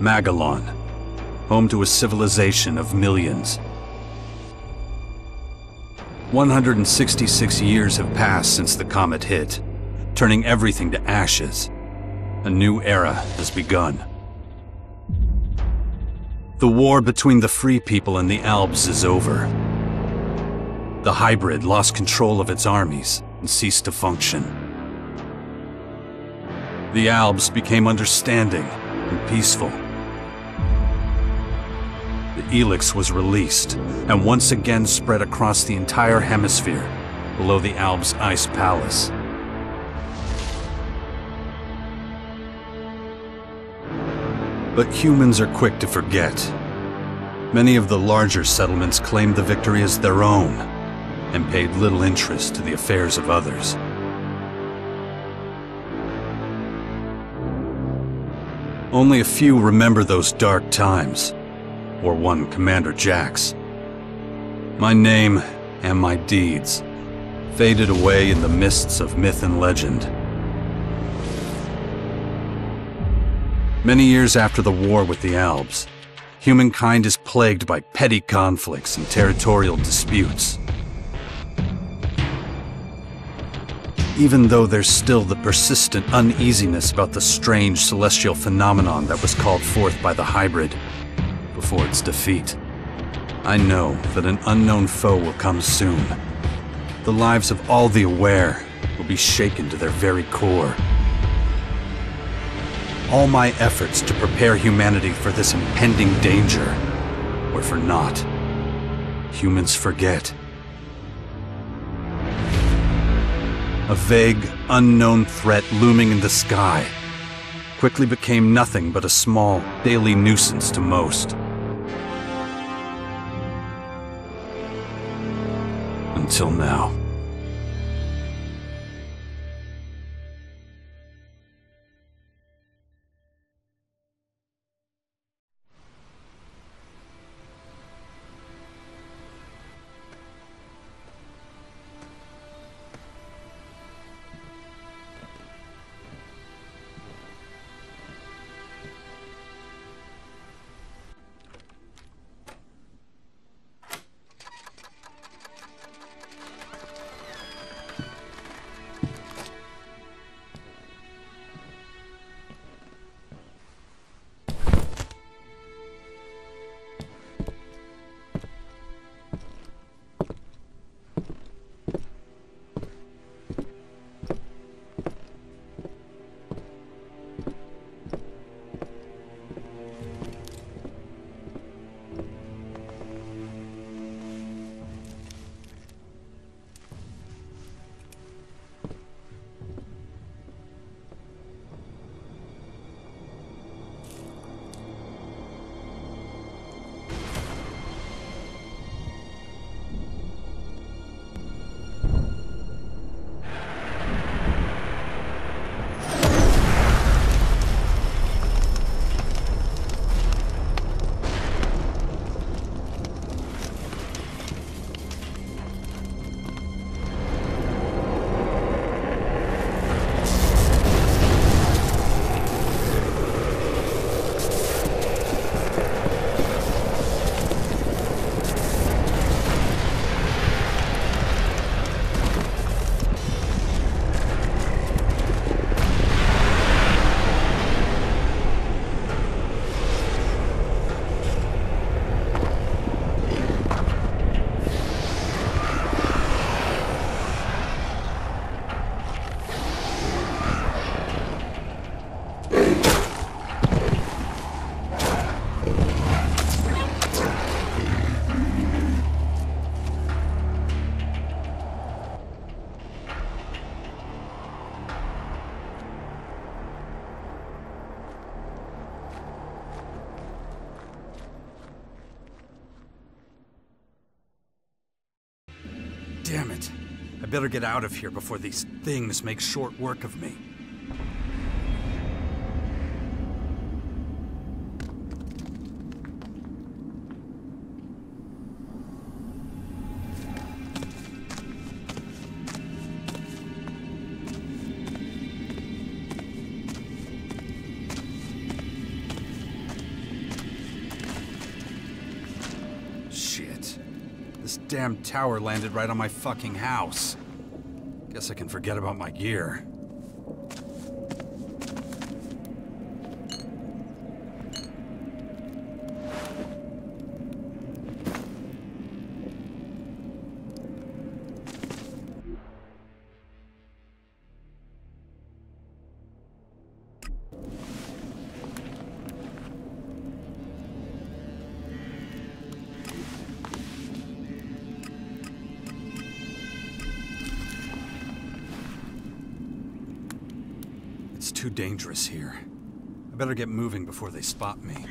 Magalan, home to a civilization of millions. 166 years have passed since the comet hit, turning everything to ashes. A new era has begun. The war between the free people and the Albs is over. The hybrid lost control of its armies and ceased to function. The Albs became understanding and peaceful. The Elex was released and once again spread across the entire hemisphere below the Alps Ice Palace. But humans are quick to forget. Many of the larger settlements claimed the victory as their own and paid little interest to the affairs of others. Only a few remember those dark times. Or one Commander Jax. My name and my deeds faded away in the mists of myth and legend. Many years after the war with the Albs, humankind is plagued by petty conflicts and territorial disputes. Even though there's still the persistent uneasiness about the strange celestial phenomenon that was called forth by the hybrid, before its defeat. I know that an unknown foe will come soon. The lives of all the aware will be shaken to their very core. All my efforts to prepare humanity for this impending danger were for naught. Humans forget. A vague, unknown threat looming in the sky quickly became nothing but a small, daily nuisance to most. Until now. Damn it. I better get out of here before these things make short work of me. damn tower landed right on my fucking house. Guess I can forget about my gear. Too dangerous here. I better get moving before they spot me.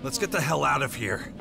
Let's get the hell out of here.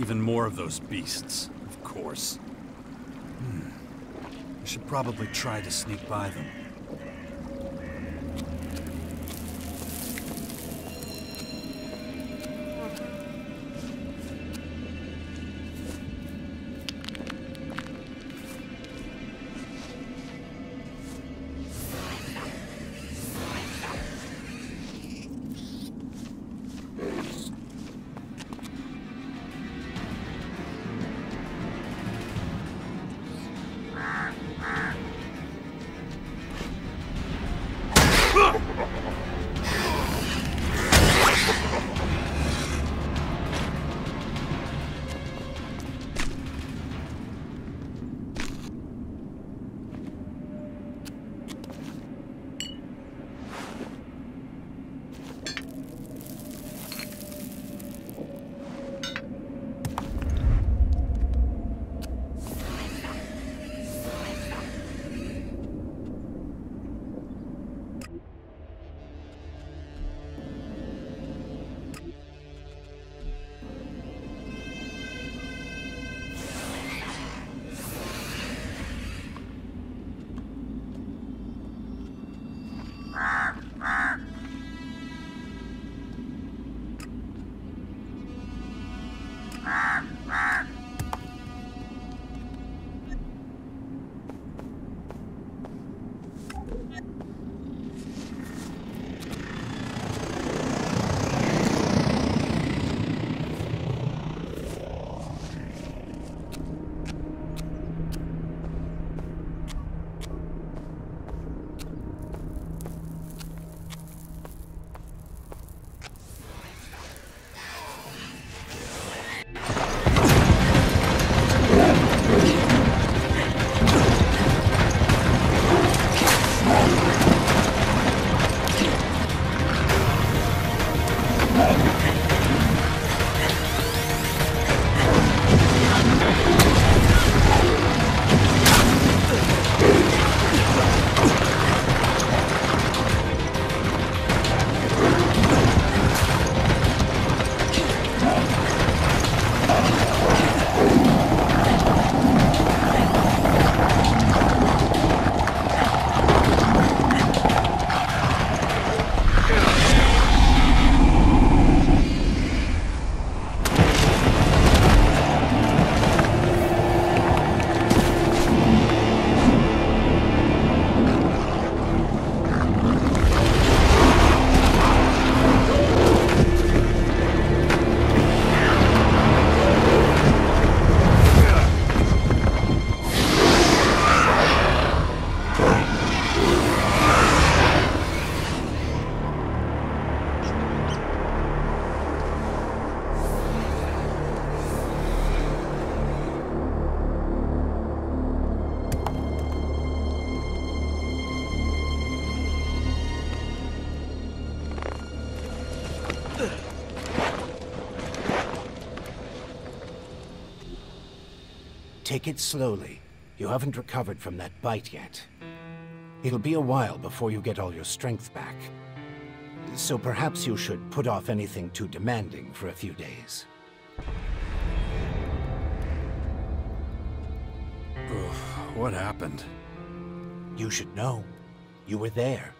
Even more of those beasts, of course. I should probably try to sneak by them. Take it slowly. You haven't recovered from that bite yet. It'll be a while before you get all your strength back. So perhaps you should put off anything too demanding for a few days. Oof, what happened? You should know. You were there.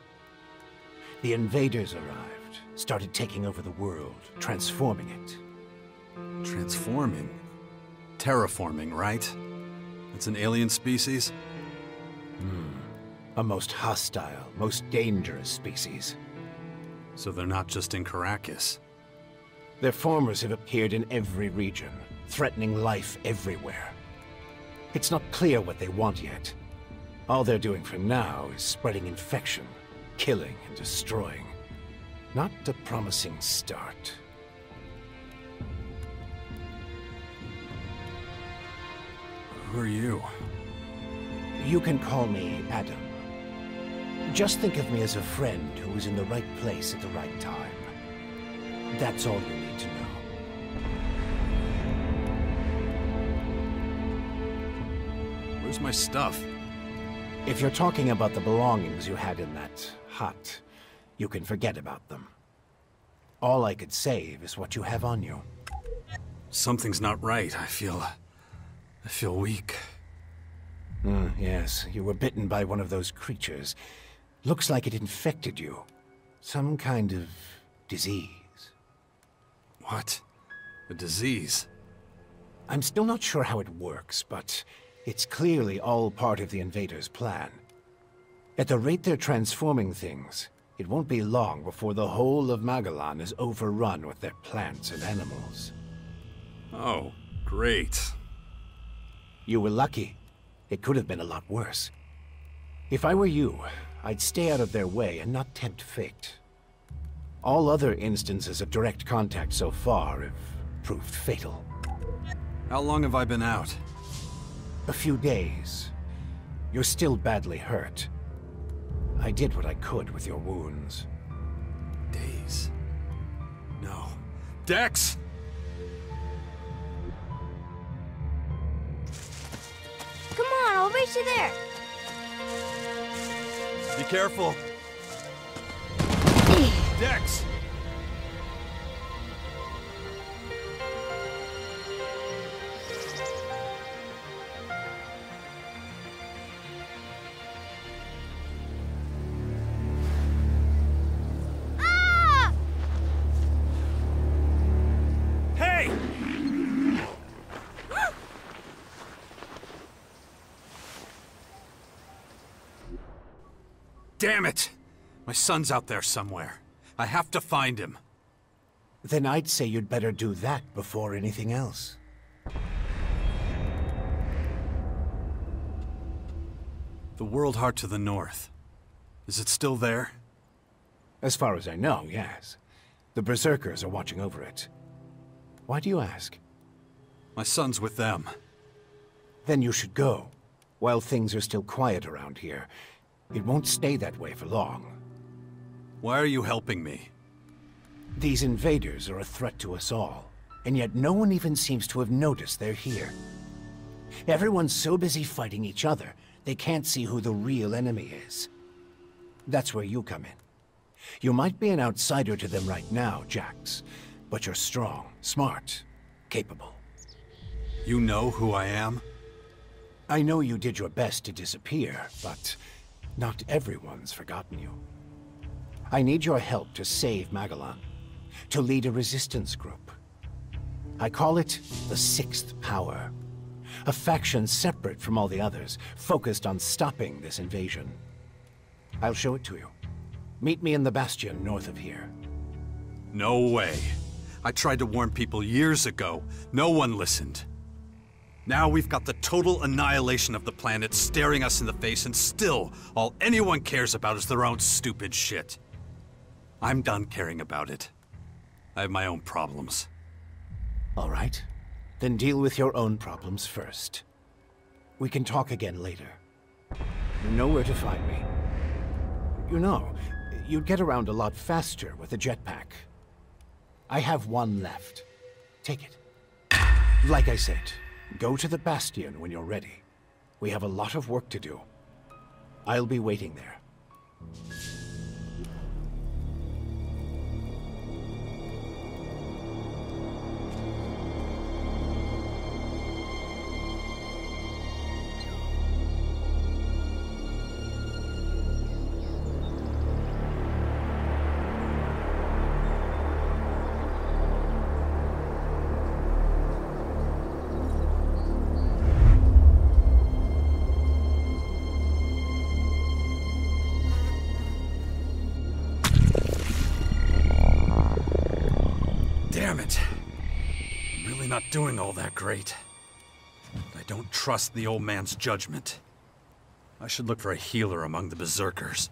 The invaders arrived, started taking over the world, transforming it. Transforming? Terraforming, right? It's an alien species? A most hostile, most dangerous species. So they're not just in Caracas? Their formers have appeared in every region, threatening life everywhere. It's not clear what they want yet. All they're doing for now is spreading infection, killing and destroying. Not a promising start. Who are you? You can call me Adam. Just think of me as a friend who was in the right place at the right time. That's all you need to know. Where's my stuff? If you're talking about the belongings you had in that hut, you can forget about them. All I could save is what you have on you. Something's not right. I feel weak. Yes, you were bitten by one of those creatures. Looks like it infected you. Some kind of disease. What? A disease? I'm still not sure how it works, but it's clearly all part of the invaders' plan. At the rate they're transforming things, it won't be long before the whole of Magalan is overrun with their plants and animals. Oh, great. You were lucky. It could have been a lot worse. If I were you, I'd stay out of their way and not tempt fate. All other instances of direct contact so far have proved fatal. How long have I been out? A few days. You're still badly hurt. I did what I could with your wounds. Days. No. Dex! Come on, I'll race you there. Be careful. Dex! Damn it! My son's out there somewhere. I have to find him. Then I'd say you'd better do that before anything else. The World Heart to the north. Is it still there? As far as I know, yes. The Berserkers are watching over it. Why do you ask? My son's with them. Then you should go, while things are still quiet around here. It won't stay that way for long. Why are you helping me? These invaders are a threat to us all, and yet no one even seems to have noticed they're here. Everyone's so busy fighting each other, they can't see who the real enemy is. That's where you come in. You might be an outsider to them right now, Jax, but you're strong, smart, capable. You know who I am? I know you did your best to disappear, but not everyone's forgotten you. I need your help to save Magalan, to lead a resistance group. I call it the Sixth Power, a faction separate from all the others, focused on stopping this invasion. I'll show it to you. Meet me in the bastion north of here. No way. I tried to warn people years ago. No one listened. Now we've got the total annihilation of the planet staring us in the face, and still, all anyone cares about is their own stupid shit. I'm done caring about it. I have my own problems. All right. Then deal with your own problems first. We can talk again later. You know where to find me. You know, you'd get around a lot faster with a jetpack. I have one left. Take it. Like I said, Go to the Bastion when you're ready. We have a lot of work to do. I'll be waiting there. I'm not doing all that great. I don't trust the old man's judgment. I should look for a healer among the berserkers.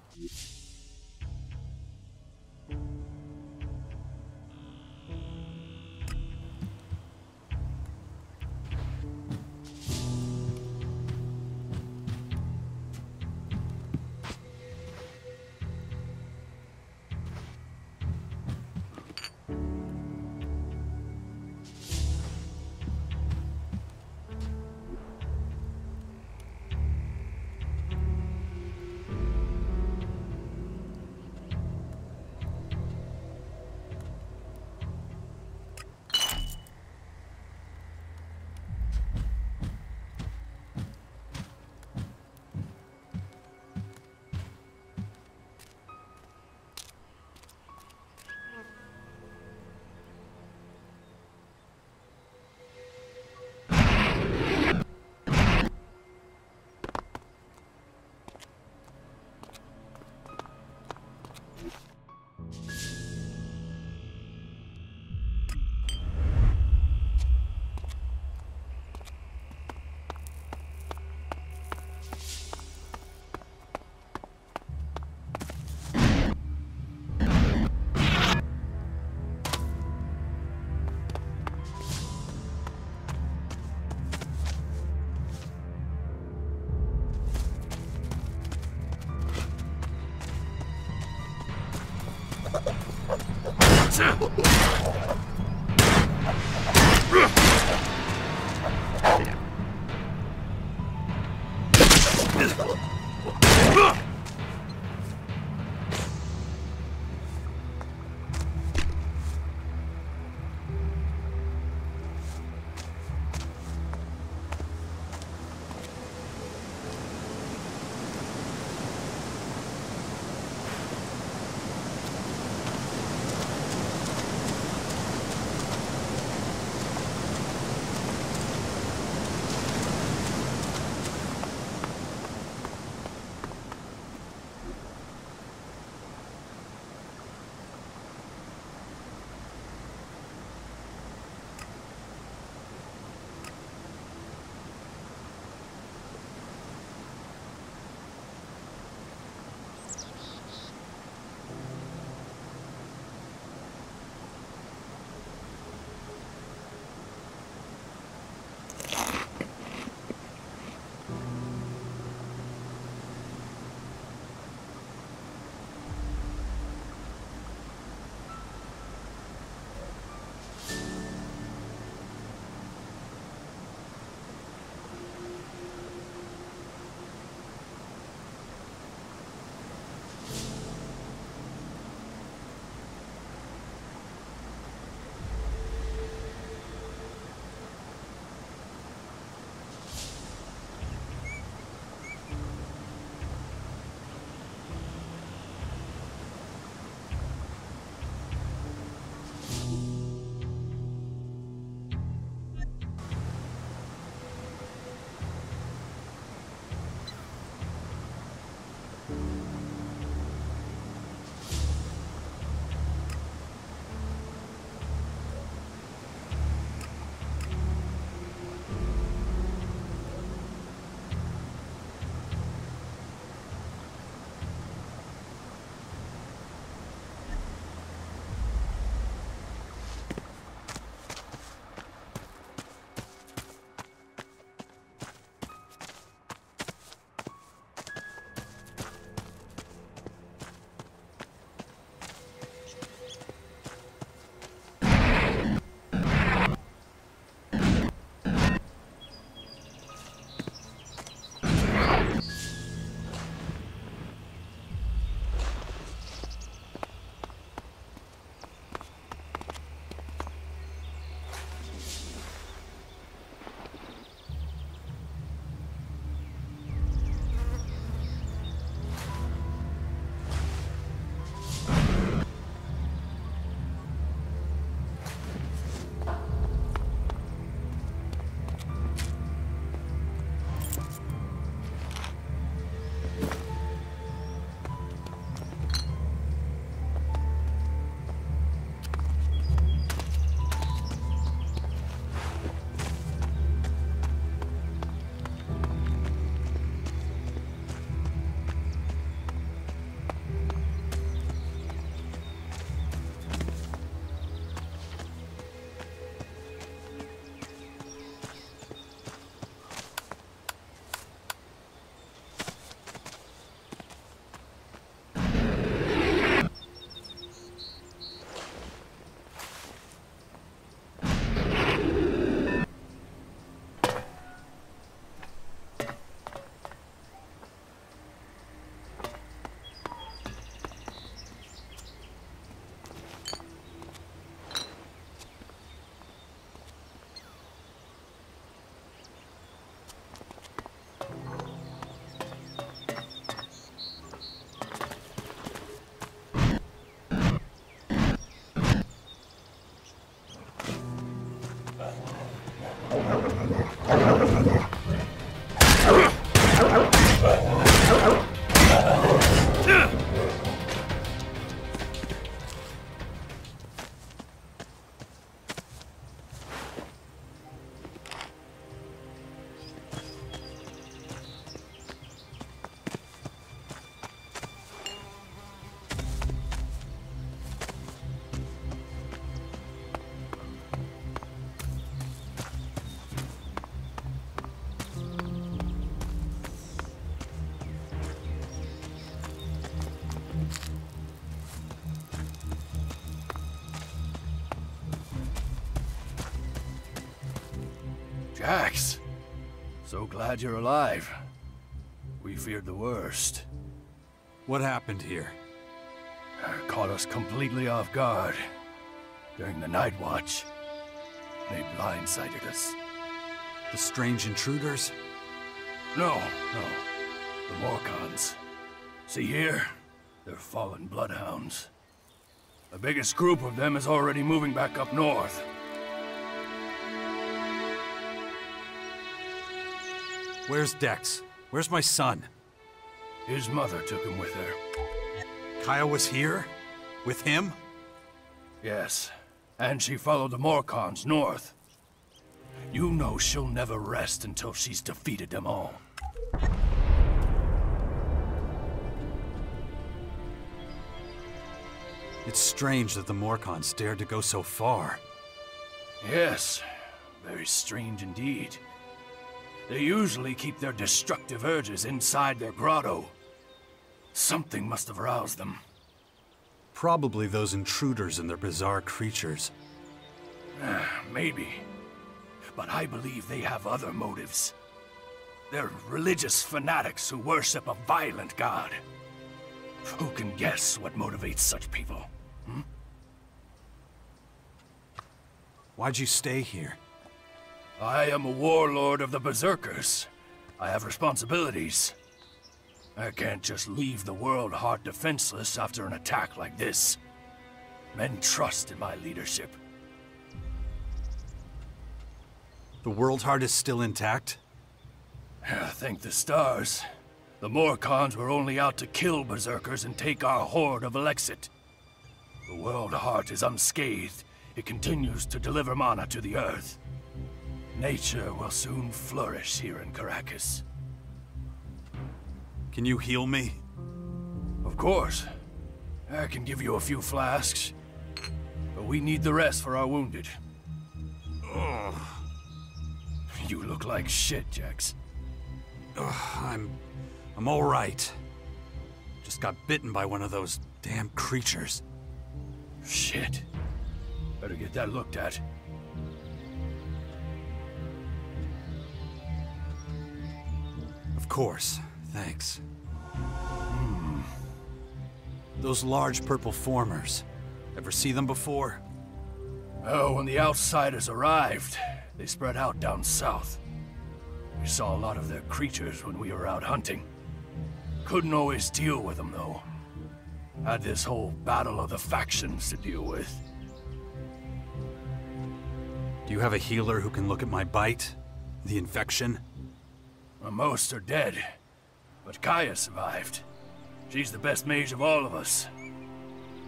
Jax, so glad you're alive. We feared the worst. What happened here? Caught us completely off guard. During the night watch, they blindsided us. The strange intruders? No. The Morkons. See here? They're fallen bloodhounds. The biggest group of them is already moving back up north. Where's Dex? Where's my son? His mother took him with her. Kaya was here? With him? Yes. And she followed the Morkons north. You know she'll never rest until she's defeated them all. It's strange that the Morkons dared to go so far. Yes. Very strange indeed. They usually keep their destructive urges inside their grotto. Something must have roused them. Probably those intruders and their bizarre creatures. Maybe. But I believe they have other motives. They're religious fanatics who worship a violent god. Who can guess what motivates such people? Why'd you stay here? I am a warlord of the Berserkers. I have responsibilities. I can't just leave the World Heart defenseless after an attack like this. Men trust in my leadership. The World Heart is still intact? Thank the stars. The Morkons were only out to kill Berserkers and take our horde of Alexit. The World Heart is unscathed. It continues to deliver mana to the earth. Nature will soon flourish here in Caracas. Can you heal me? Of course. I can give you a few flasks. But we need the rest for our wounded. Ugh. You look like shit, Jax. I'm all right. Just got bitten by one of those damn creatures. Shit. Better get that looked at. Of course. Thanks. Those large purple formers. Ever see them before? Oh, when the outsiders arrived, they spread out down south. We saw a lot of their creatures when we were out hunting. Couldn't always deal with them, though. Had this whole battle of the factions to deal with. Do you have a healer who can look at my bite? The infection? Most are dead, but Kaya survived. She's the best mage of all of us.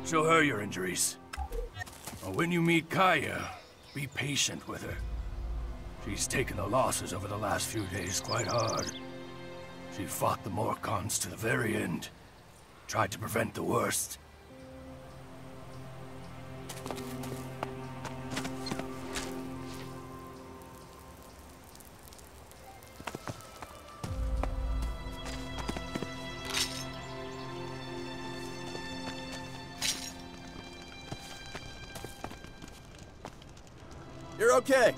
Show her your injuries. When you meet Kaya, be patient with her. She's taken the losses over the last few days quite hard. She fought the Morkons to the very end. Tried to prevent the worst. Okay.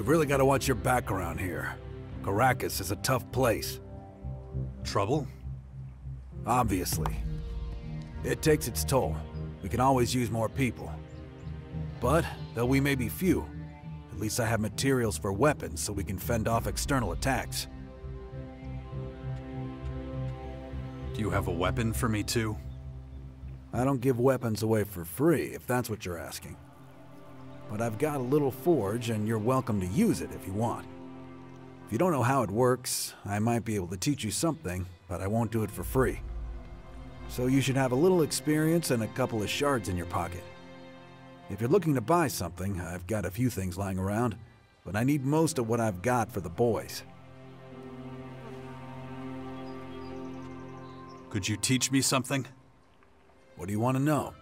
You've really got to watch your back around here. Caracas is a tough place. Trouble? Obviously. It takes its toll. We can always use more people. But, though we may be few, at least I have materials for weapons so we can fend off external attacks. Do you have a weapon for me too? I don't give weapons away for free, if that's what you're asking. But I've got a little forge, and you're welcome to use it if you want. If you don't know how it works, I might be able to teach you something, but I won't do it for free. So you should have a little experience and a couple of shards in your pocket. If you're looking to buy something, I've got a few things lying around, but I need most of what I've got for the boys. Could you teach me something? What do you want to know?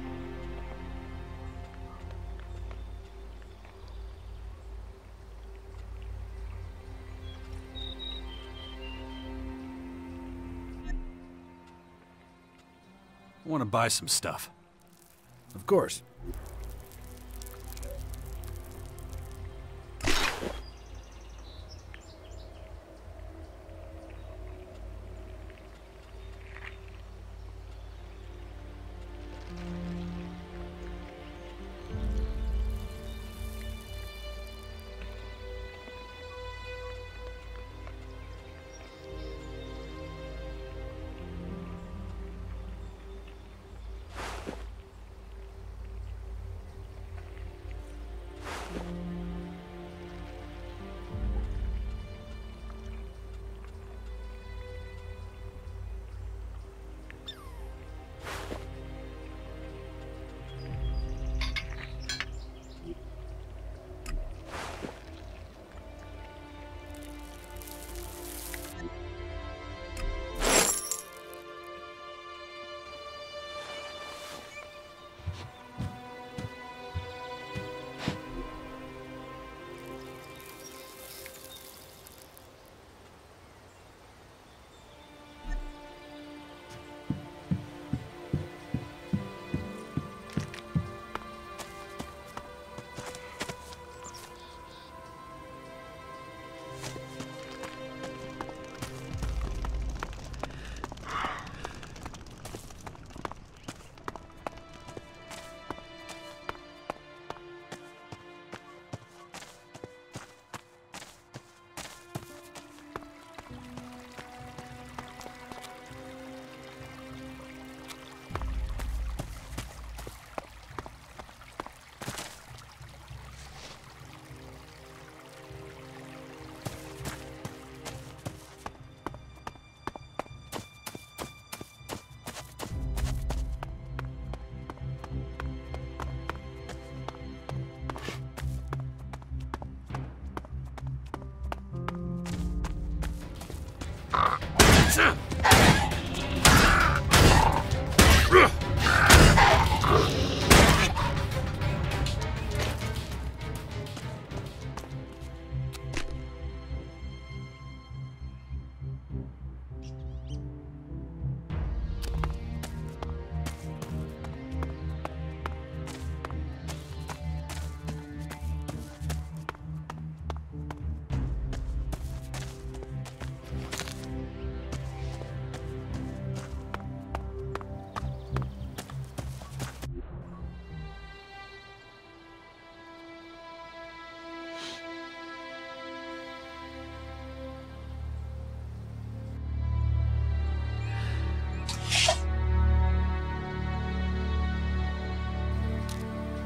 I want to buy some stuff. Of course.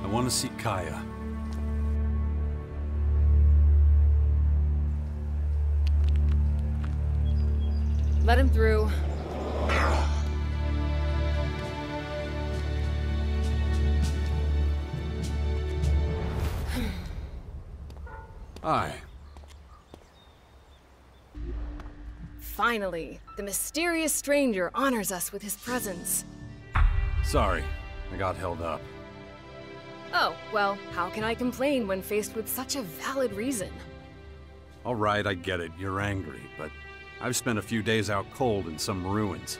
I want to see Kaya. Let him through. Hi. Finally, the mysterious stranger honors us with his presence. Sorry, I got held up. Oh, well, how can I complain when faced with such a valid reason? All right, I get it, you're angry, but I've spent a few days out cold in some ruins.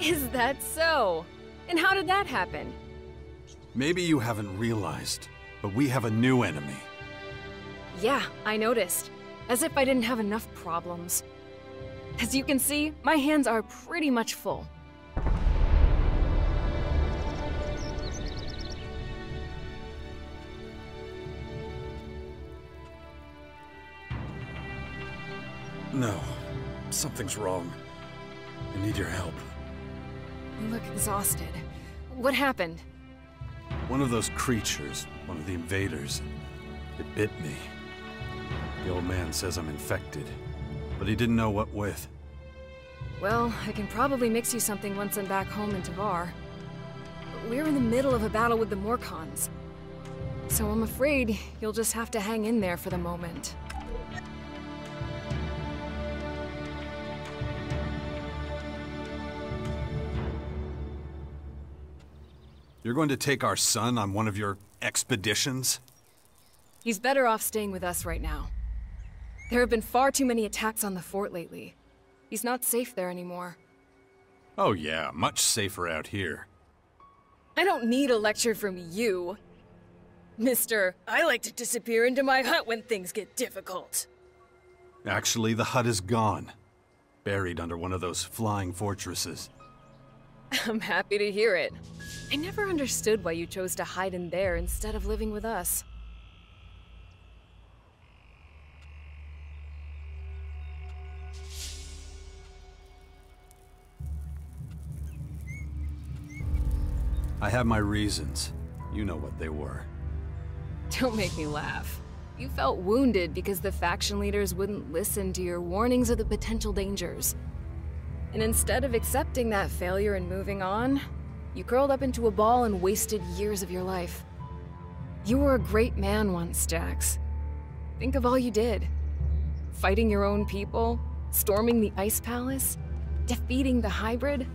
Is that so? And how did that happen? Maybe you haven't realized, but we have a new enemy. Yeah, I noticed. As if I didn't have enough problems. As you can see, my hands are pretty much full. No, something's wrong. I need your help. You look exhausted. What happened? One of those creatures, one of the invaders, it bit me. The old man says I'm infected, but he didn't know what with. Well, I can probably mix you something once I'm back home in Tavar. We're in the middle of a battle with the Morkons, so I'm afraid you'll just have to hang in there for the moment. You're going to take our son on one of your expeditions? He's better off staying with us right now. There have been far too many attacks on the fort lately. He's not safe there anymore. Oh yeah, much safer out here. I don't need a lecture from you. Mister, I like to disappear into my hut when things get difficult. Actually, the hut is gone. Buried under one of those flying fortresses. I'm happy to hear it. I never understood why you chose to hide in there instead of living with us. I have my reasons. You know what they were. Don't make me laugh. You felt wounded because the faction leaders wouldn't listen to your warnings of the potential dangers. And instead of accepting that failure and moving on, you curled up into a ball and wasted years of your life. You were a great man once, Jax. Think of all you did. Fighting your own people, storming the Ice Palace, defeating the hybrid.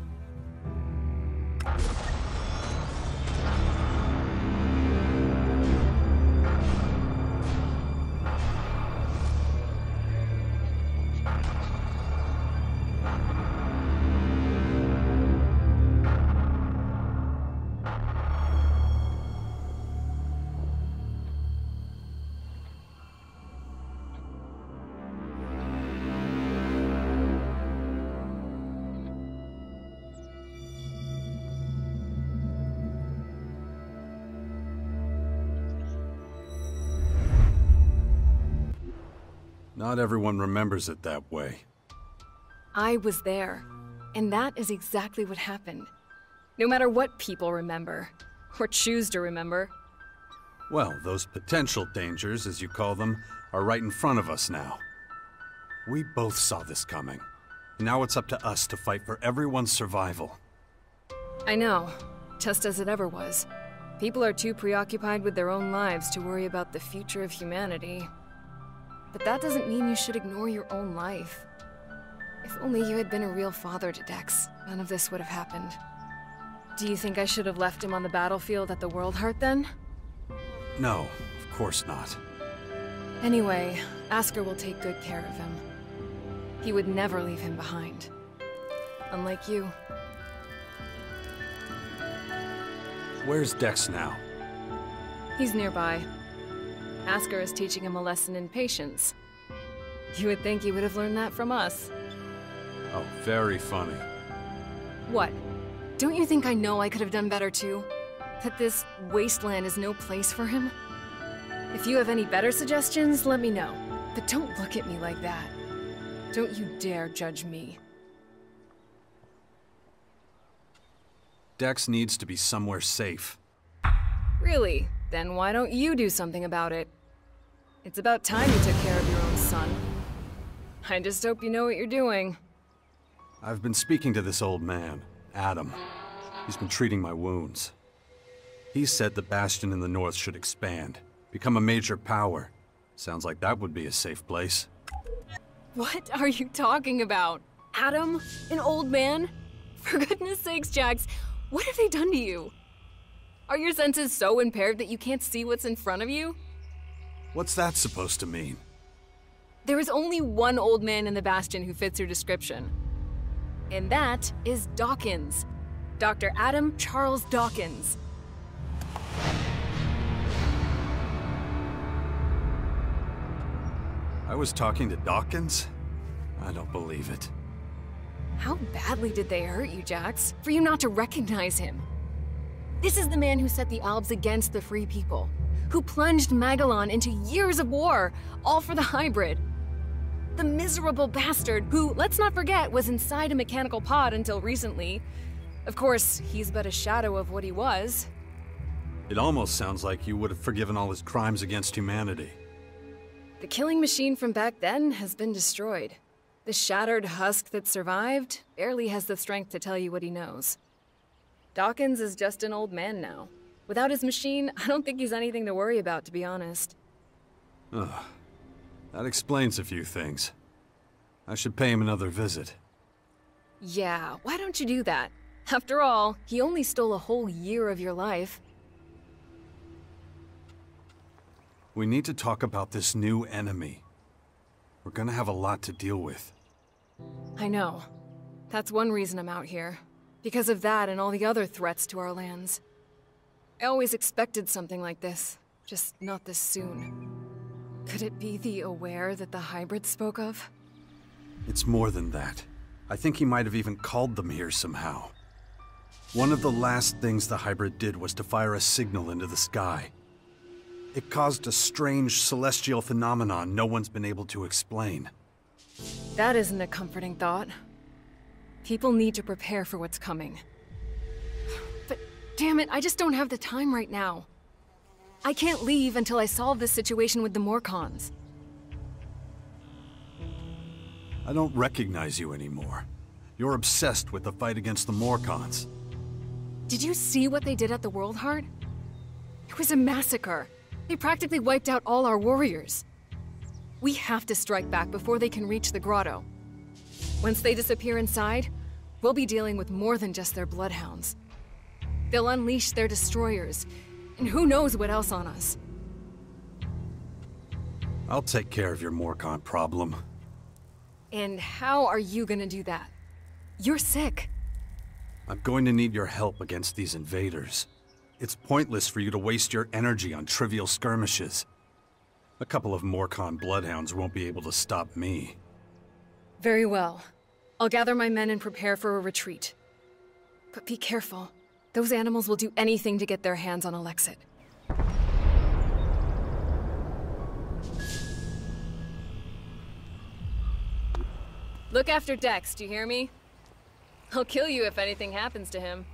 Not everyone remembers it that way. I was there, and that is exactly what happened. No matter what people remember, or choose to remember. Well, those potential dangers, as you call them, are right in front of us now. We both saw this coming. Now it's up to us to fight for everyone's survival. I know, just as it ever was. People are too preoccupied with their own lives to worry about the future of humanity. But that doesn't mean you should ignore your own life. If only you had been a real father to Dex, none of this would have happened. Do you think I should have left him on the battlefield at the World Heart then? No, of course not. Anyway, Asker will take good care of him. He would never leave him behind. Unlike you. Where's Dex now? He's nearby. Asker is teaching him a lesson in patience. You would think he would have learned that from us. Oh, very funny. What? Don't you think I know I could have done better too? That this wasteland is no place for him? If you have any better suggestions, let me know. But don't look at me like that. Don't you dare judge me. Dex needs to be somewhere safe. Really? Then why don't you do something about it? It's about time you took care of your own son. I just hope you know what you're doing. I've been speaking to this old man, Adam. He's been treating my wounds. He said the Bastion in the north should expand, become a major power. Sounds like that would be a safe place. What are you talking about? Adam? An old man? For goodness sakes, Jax, what have they done to you? Are your senses so impaired that you can't see what's in front of you? What's that supposed to mean? There is only one old man in the Bastion who fits your description. And that is Dawkins. Dr. Adam Charles Dawkins. I was talking to Dawkins? I don't believe it. How badly did they hurt you, Jax, for you not to recognize him? This is the man who set the Albs against the free people, who plunged Magalan into years of war, all for the hybrid. The miserable bastard who, let's not forget, was inside a mechanical pod until recently. Of course, he's but a shadow of what he was. It almost sounds like you would have forgiven all his crimes against humanity. The killing machine from back then has been destroyed. The shattered husk that survived barely has the strength to tell you what he knows. Dawkins is just an old man now. Without his machine, I don't think he's anything to worry about, to be honest. Ugh. That explains a few things. I should pay him another visit. Yeah, why don't you do that? After all, he only stole a whole year of your life. We need to talk about this new enemy. We're gonna have a lot to deal with. I know. That's one reason I'm out here. Because of that and all the other threats to our lands. I always expected something like this, just not this soon. Could it be the Aware that the hybrid spoke of? It's more than that. I think he might have even called them here somehow. One of the last things the hybrid did was to fire a signal into the sky. It caused a strange celestial phenomenon no one's been able to explain. That isn't a comforting thought. People need to prepare for what's coming. But damn it, I just don't have the time right now. I can't leave until I solve this situation with the Morkons. I don't recognize you anymore. You're obsessed with the fight against the Morkons. Did you see what they did at the World Heart? It was a massacre. They practically wiped out all our warriors. We have to strike back before they can reach the grotto. Once they disappear inside, we'll be dealing with more than just their bloodhounds. They'll unleash their destroyers, and who knows what else on us. I'll take care of your Morkon problem. And how are you gonna do that? You're sick. I'm going to need your help against these invaders. It's pointless for you to waste your energy on trivial skirmishes. A couple of Morkon bloodhounds won't be able to stop me. Very well. I'll gather my men and prepare for a retreat. But be careful. Those animals will do anything to get their hands on Alexit. Look after Dex, do you hear me? I'll kill you if anything happens to him.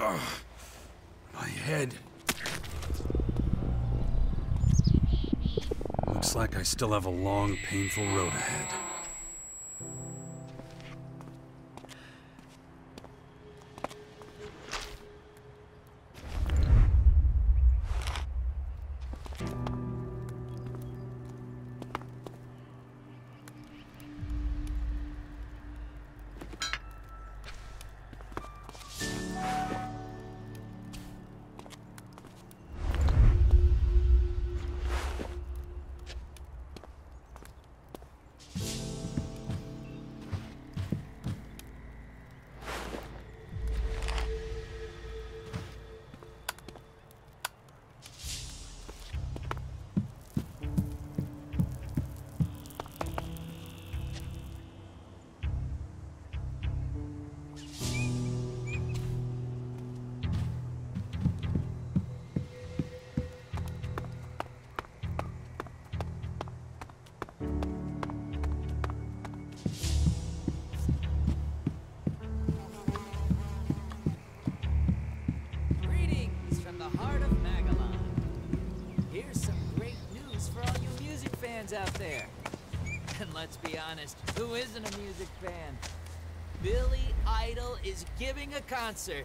Ugh, my head. Looks like I still have a long, painful road ahead. out there. And let's be honest, who isn't a music fan? Billy Idol is giving a concert.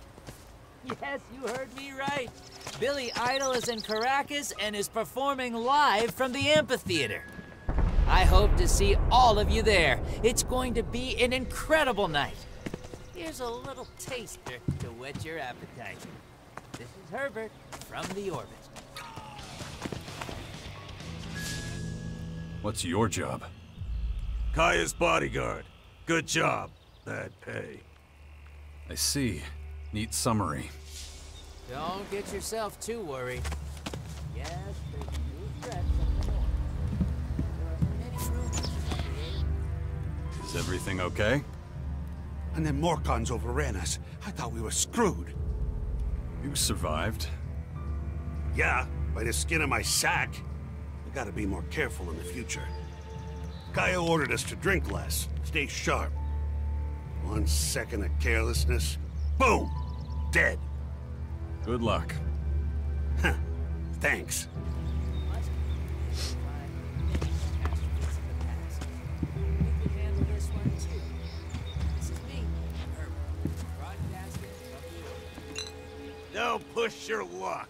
Yes, you heard me right. Billy Idol is in Caracas and is performing live from the amphitheater. I hope to see all of you there. It's going to be an incredible night. Here's a little taster to whet your appetite. This is Herbert from the Orbit. What's your job? Kaya's bodyguard. Good job. Bad pay. I see. Neat summary. Don't get yourself too worried. Yes, they do threats at the moment. There are many rumors. Is everything okay? And then Morkons overran us. I thought we were screwed. You survived? Yeah, by the skin of my sack. I gotta be more careful in the future. Kaya ordered us to drink less, stay sharp. 1 second of carelessness, boom! Dead. Good luck. Huh. Thanks. Now push your luck.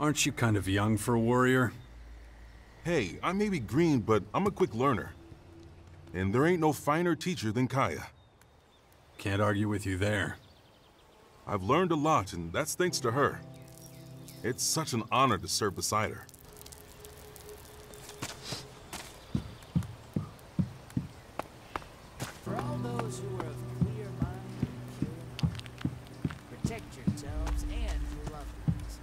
Aren't you kind of young for a warrior? Hey, I may be green, but I'm a quick learner. And there ain't no finer teacher than Kaya. Can't argue with you there. I've learned a lot, and that's thanks to her. It's such an honor to serve beside her. For all those who are of clear mind and pure heart, protect yourselves and your loved ones.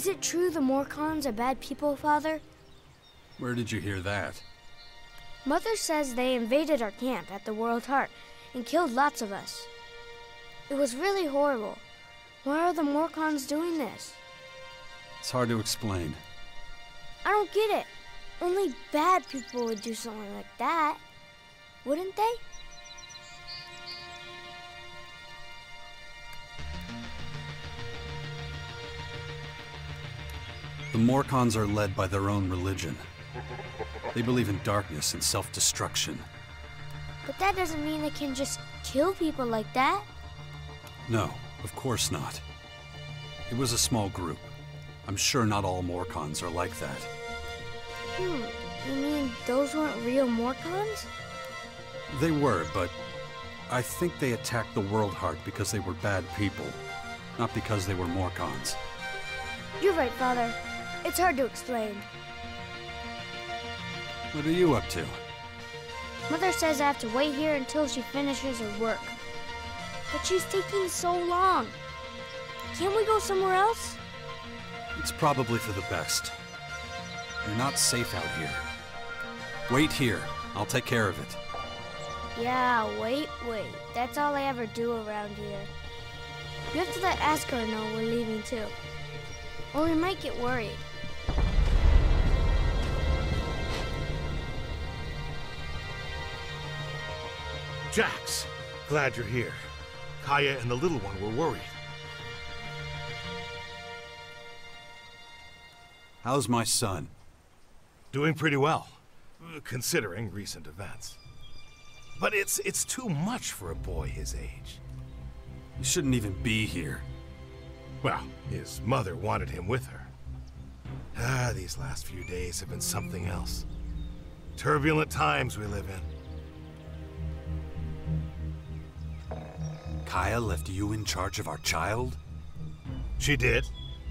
Is it true the Morkons are bad people, Father? Where did you hear that? Mother says they invaded our camp at the World Heart and killed lots of us. It was really horrible. Why are the Morkons doing this? It's hard to explain. I don't get it. Only bad people would do something like that, wouldn't they? The Morkons are led by their own religion. They believe in darkness and self-destruction. But that doesn't mean they can just kill people like that. No, of course not. It was a small group. I'm sure not all Morkons are like that. You mean those weren't real Morkons? They were, but I think they attacked the World Heart because they were bad people, not because they were Morkons. You're right, Father. It's hard to explain. What are you up to? Mother says I have to wait here until she finishes her work. But she's taking so long. Can't we go somewhere else? It's probably for the best. You're not safe out here. Wait here. I'll take care of it. Yeah, wait. That's all I ever do around here. You have to let Asker know we're leaving too. Or we might get worried. Jax, glad you're here. Kaya and the little one were worried. How's my son? Doing pretty well, considering recent events. But it's too much for a boy his age. You shouldn't even be here. Well, his mother wanted him with her. These last few days have been something else. Turbulent times we live in. Kaya left you in charge of our child? She did,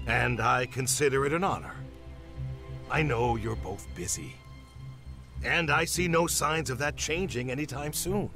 and I consider it an honor. I know you're both busy, and I see no signs of that changing anytime soon.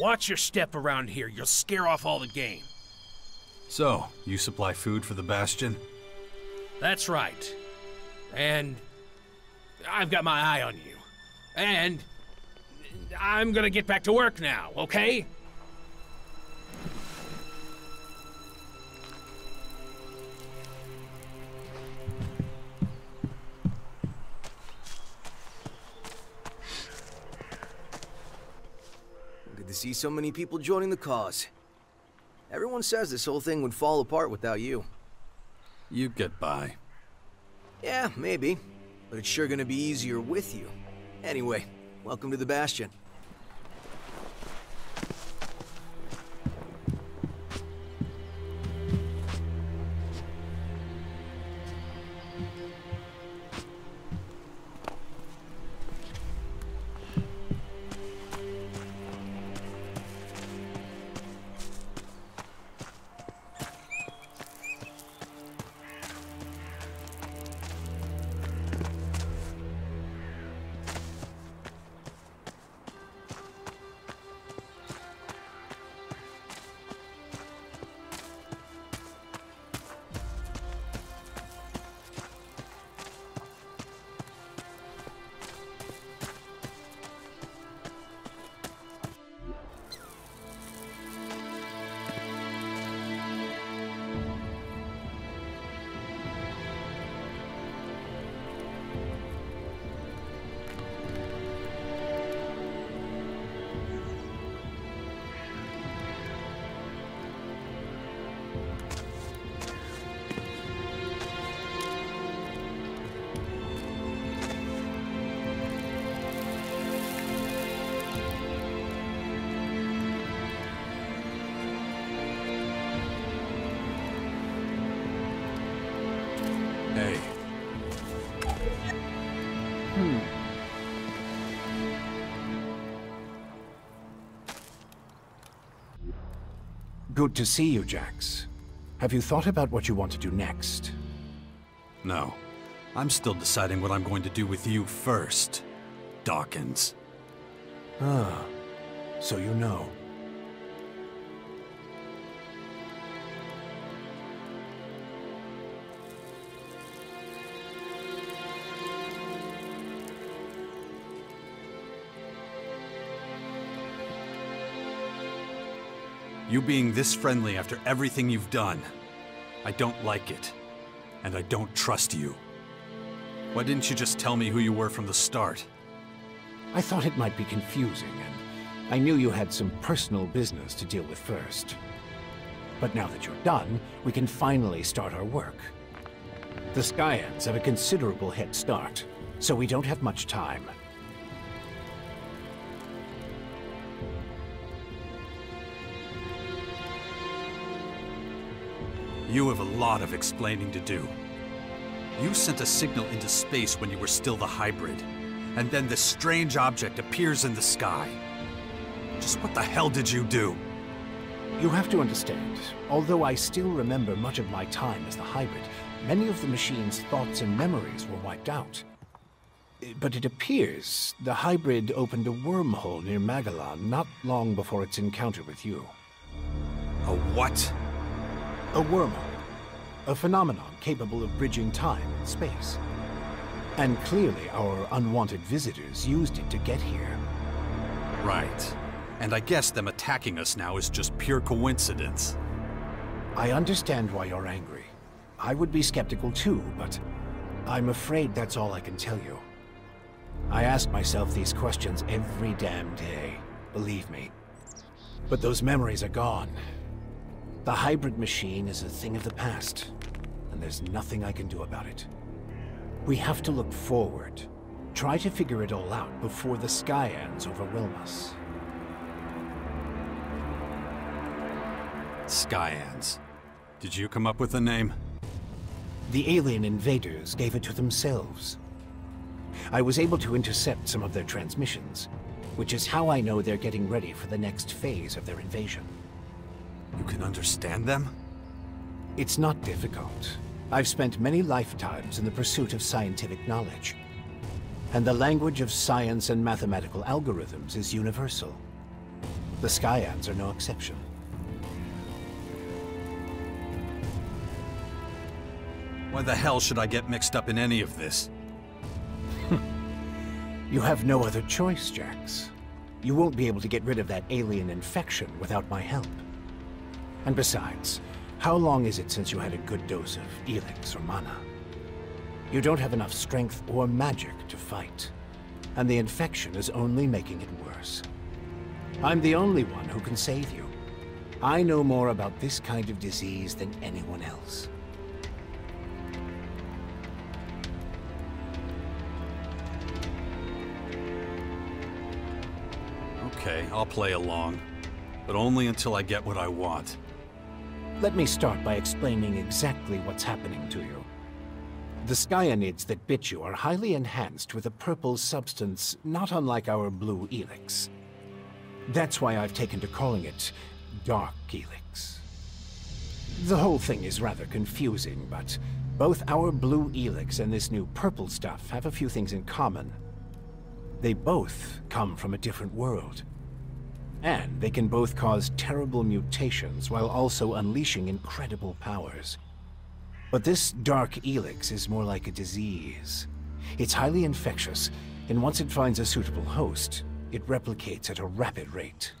Watch your step around here. You'll scare off all the game. So, you supply food for the Bastion? That's right. And I've got my eye on you. And I'm gonna get back to work now, okay? Good to see so many people joining the cause. Everyone says this whole thing would fall apart without you. You get by. Yeah, maybe. But it's sure gonna be easier with you. Anyway, welcome to the Bastion. Good to see you, Jax. Have you thought about what you want to do next? No. I'm still deciding what I'm going to do with you first, Dawkins. Ah, so you know. You being this friendly after everything you've done, I don't like it, and I don't trust you. Why didn't you just tell me who you were from the start? I thought it might be confusing, and I knew you had some personal business to deal with first. But now that you're done, we can finally start our work. The Skyands have a considerable head start, so we don't have much time. You have a lot of explaining to do. You sent a signal into space when you were still the hybrid, and then this strange object appears in the sky. Just what the hell did you do? You have to understand, although I still remember much of my time as the hybrid, many of the machine's thoughts and memories were wiped out. But it appears the hybrid opened a wormhole near Magalan not long before its encounter with you. A what? A wormhole, a phenomenon capable of bridging time and space. And clearly our unwanted visitors used it to get here. Right. And I guess them attacking us now is just pure coincidence. I understand why you're angry. I would be skeptical too, but I'm afraid that's all I can tell you. I ask myself these questions every damn day, believe me. But those memories are gone. The hybrid machine is a thing of the past, and there's nothing I can do about it. We have to look forward, try to figure it all out before the Skyands overwhelm us. Skyands. Did you come up with the name? The alien invaders gave it to themselves. I was able to intercept some of their transmissions, which is how I know they're getting ready for the next phase of their invasion. You can understand them? It's not difficult. I've spent many lifetimes in the pursuit of scientific knowledge. And the language of science and mathematical algorithms is universal. The Skyands are no exception. Why the hell should I get mixed up in any of this? You have no other choice, Jax. You won't be able to get rid of that alien infection without my help. And besides, how long is it since you had a good dose of Elex or mana? You don't have enough strength or magic to fight, and the infection is only making it worse. I'm the only one who can save you. I know more about this kind of disease than anyone else. Okay, I'll play along, but only until I get what I want. Let me start by explaining exactly what's happening to you. The Skyanids that bit you are highly enhanced with a purple substance not unlike our blue Elex. That's why I've taken to calling it Dark Elex. The whole thing is rather confusing, but both our blue Elex and this new purple stuff have a few things in common. They both come from a different world. And they can both cause terrible mutations while also unleashing incredible powers. But this Dark Elex is more like a disease. It's highly infectious, and once it finds a suitable host, it replicates at a rapid rate.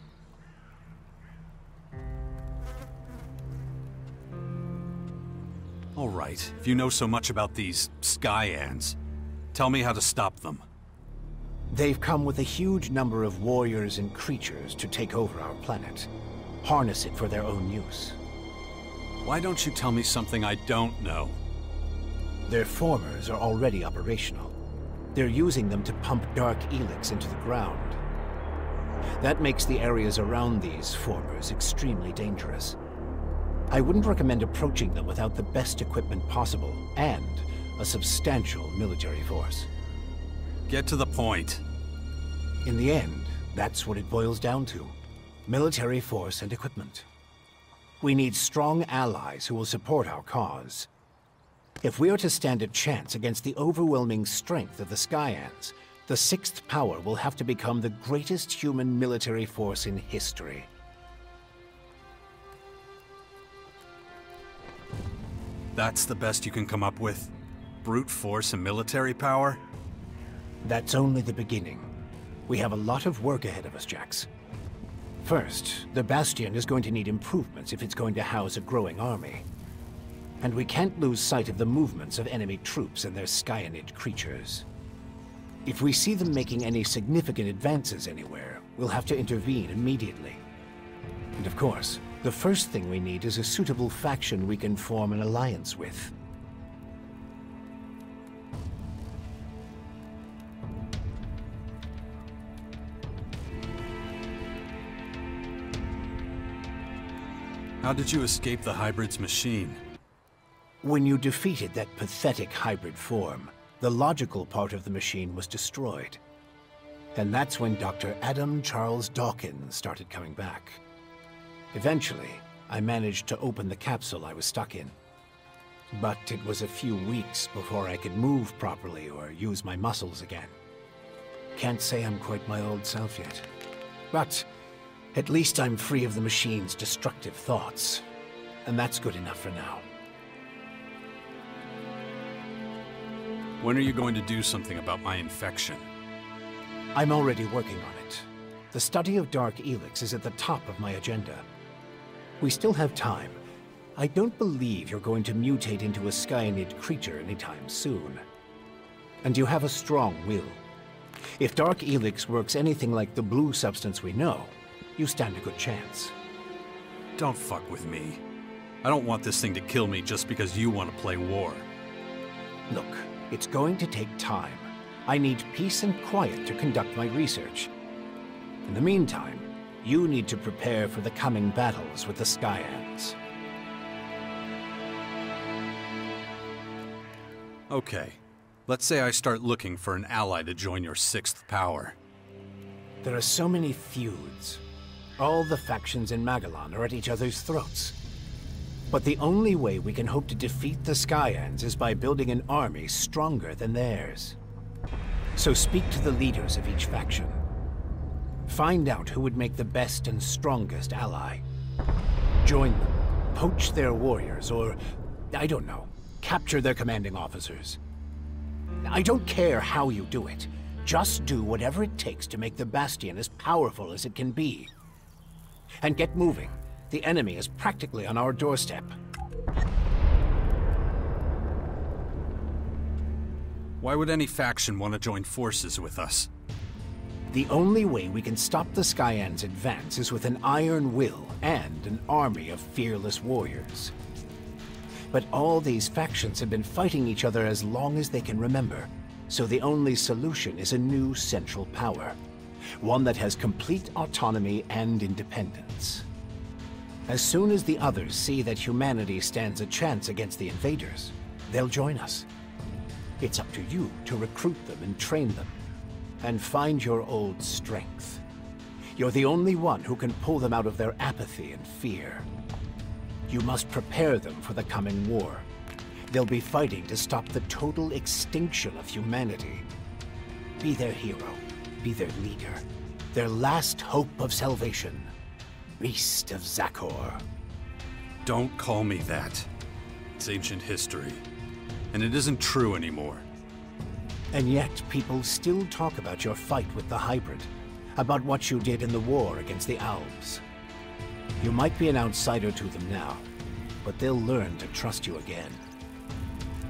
All right, if you know so much about these Skyands, tell me how to stop them. They've come with a huge number of warriors and creatures to take over our planet, harness it for their own use. Why don't you tell me something I don't know? Their formers are already operational. They're using them to pump Dark Elex into the ground. That makes the areas around these formers extremely dangerous. I wouldn't recommend approaching them without the best equipment possible and a substantial military force. Get to the point. In the end, that's what it boils down to. Military force and equipment. We need strong allies who will support our cause. If we are to stand a chance against the overwhelming strength of the Skyands, the sixth power will have to become the greatest human military force in history. That's the best you can come up with? Brute force and military power? That's only the beginning. We have a lot of work ahead of us, Jax. First, the Bastion is going to need improvements if it's going to house a growing army. And we can't lose sight of the movements of enemy troops and their Skyanid creatures. If we see them making any significant advances anywhere, we'll have to intervene immediately. And of course, the first thing we need is a suitable faction we can form an alliance with. How did you escape the hybrid's machine? When you defeated that pathetic hybrid form, the logical part of the machine was destroyed. And that's when Dr. Adam Charles Dawkins started coming back. Eventually, I managed to open the capsule I was stuck in. But it was a few weeks before I could move properly or use my muscles again. Can't say I'm quite my old self yet. But at least I'm free of the machine's destructive thoughts, and that's good enough for now. When are you going to do something about my infection? I'm already working on it. The study of Dark Elex is at the top of my agenda. We still have time. I don't believe you're going to mutate into a Skyanid creature anytime soon. And you have a strong will. If Dark Elex works anything like the blue substance we know, you stand a good chance. Don't fuck with me. I don't want this thing to kill me just because you want to play war. Look, it's going to take time. I need peace and quiet to conduct my research. In the meantime, you need to prepare for the coming battles with the Skyands. Okay. Let's say I start looking for an ally to join your sixth power. There are so many feuds. All the factions in Magalan are at each other's throats. But the only way we can hope to defeat the Skyands is by building an army stronger than theirs. So speak to the leaders of each faction. Find out who would make the best and strongest ally. Join them, poach their warriors, or, I don't know, capture their commanding officers. I don't care how you do it. Just do whatever it takes to make the Bastion as powerful as it can be. And get moving. The enemy is practically on our doorstep. Why would any faction want to join forces with us? The only way we can stop the Skyands' advance is with an iron will and an army of fearless warriors. But all these factions have been fighting each other as long as they can remember, so the only solution is a new central power. One that has complete autonomy and independence. As soon as the others see that humanity stands a chance against the invaders, they'll join us. It's up to you to recruit them and train them, and find your old strength. You're the only one who can pull them out of their apathy and fear. You must prepare them for the coming war. They'll be fighting to stop the total extinction of humanity. Be their hero. Be their leader, their last hope of salvation, Beast of Zakor. Don't call me that. It's ancient history, and it isn't true anymore. And yet, people still talk about your fight with the hybrid, about what you did in the war against the Albs. You might be an outsider to them now, but they'll learn to trust you again.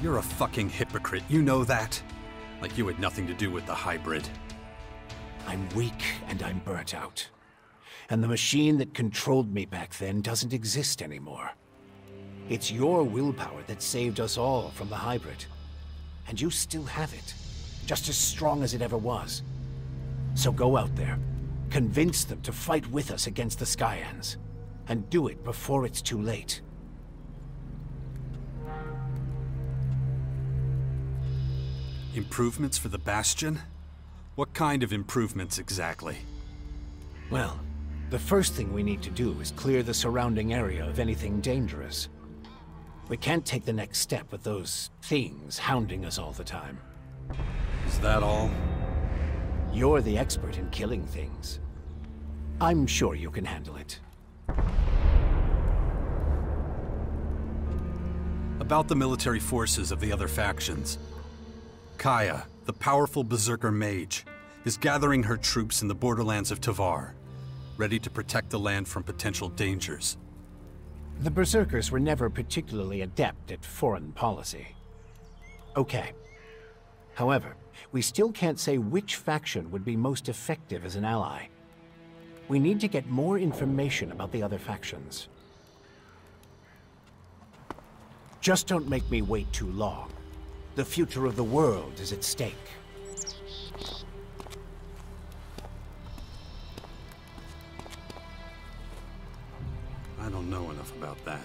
You're a fucking hypocrite, you know that? Like you had nothing to do with the hybrid. I'm weak and I'm burnt out. And the machine that controlled me back then doesn't exist anymore. It's your willpower that saved us all from the hybrid. And you still have it, just as strong as it ever was. So go out there, convince them to fight with us against the Skyands, and do it before it's too late. Improvements for the Bastion? What kind of improvements exactly? Well, the first thing we need to do is clear the surrounding area of anything dangerous. We can't take the next step with those things hounding us all the time. Is that all? You're the expert in killing things. I'm sure you can handle it. About the military forces of the other factions. Kaya, the powerful berserker mage, is gathering her troops in the borderlands of Tavar, ready to protect the land from potential dangers. The berserkers were never particularly adept at foreign policy. Okay. However, we still can't say which faction would be most effective as an ally. We need to get more information about the other factions. Just don't make me wait too long. The future of the world is at stake. I don't know enough about that.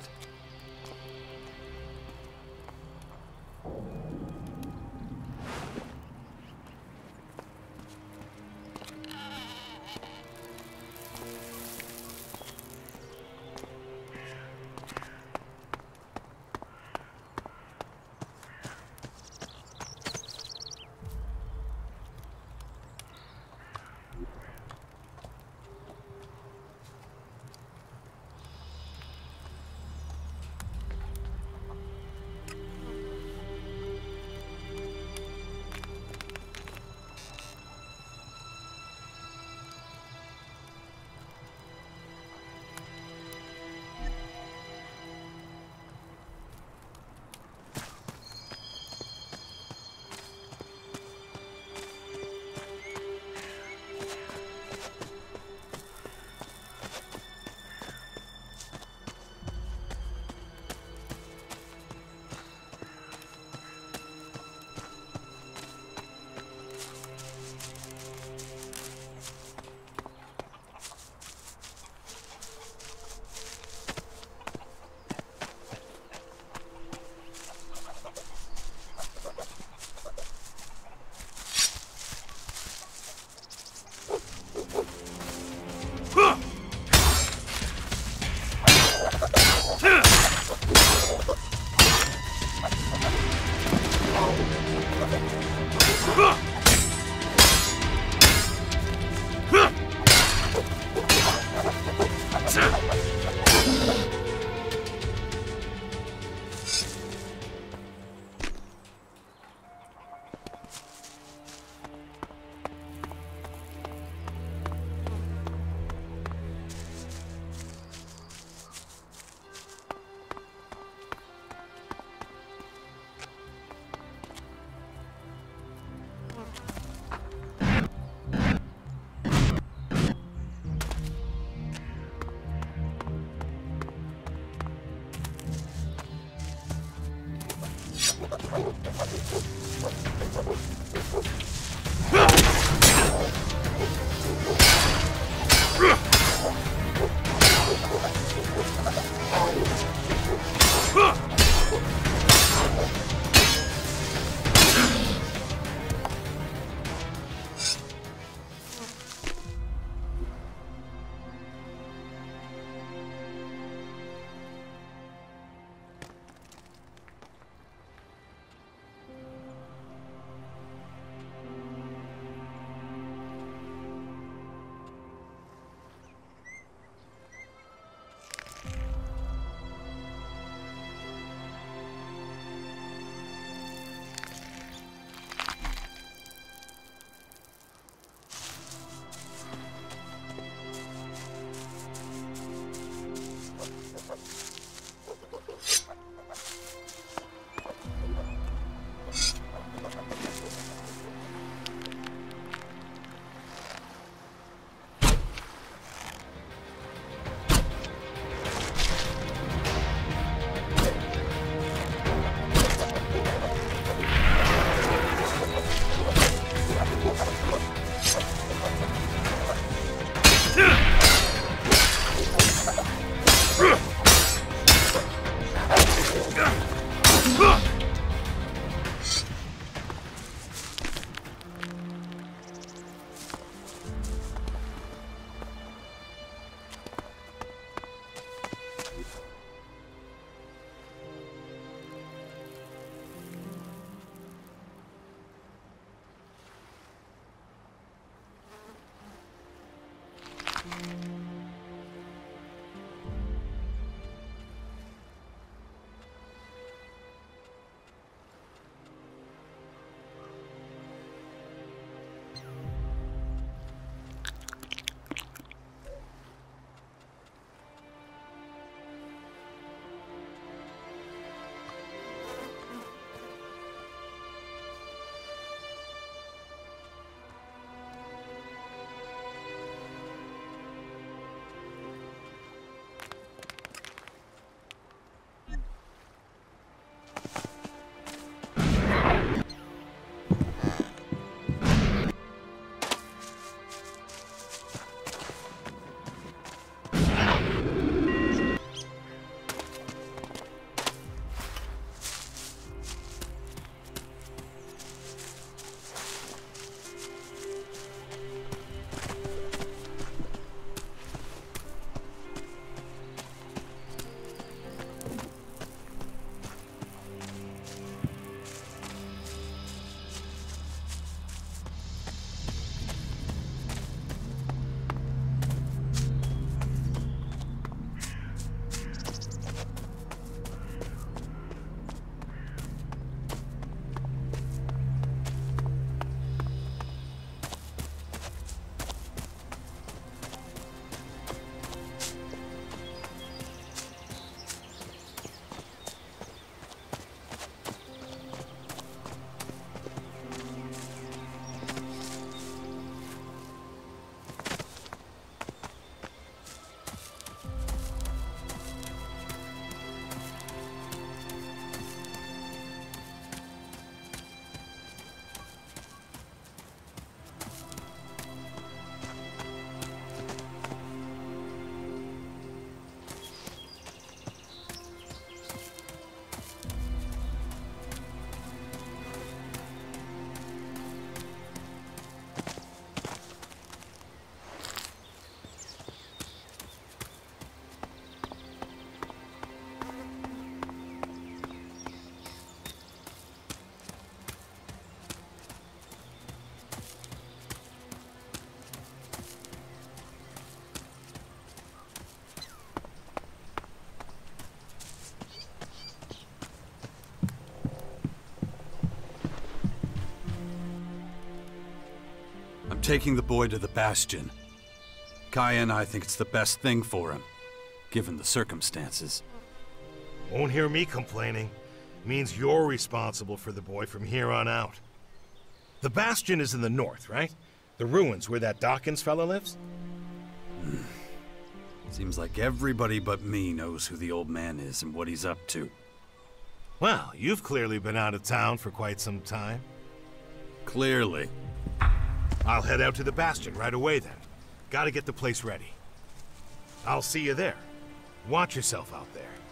Taking the boy to the Bastion. Kaya and I think it's the best thing for him, given the circumstances. Won't hear me complaining. Means you're responsible for the boy from here on out. The Bastion is in the north, right? The ruins where that Dawkins fella lives? Seems like everybody but me knows who the old man is and what he's up to. Well, you've clearly been out of town for quite some time. Clearly. I'll head out to the Bastion right away then. Gotta get the place ready. I'll see you there. Watch yourself out there.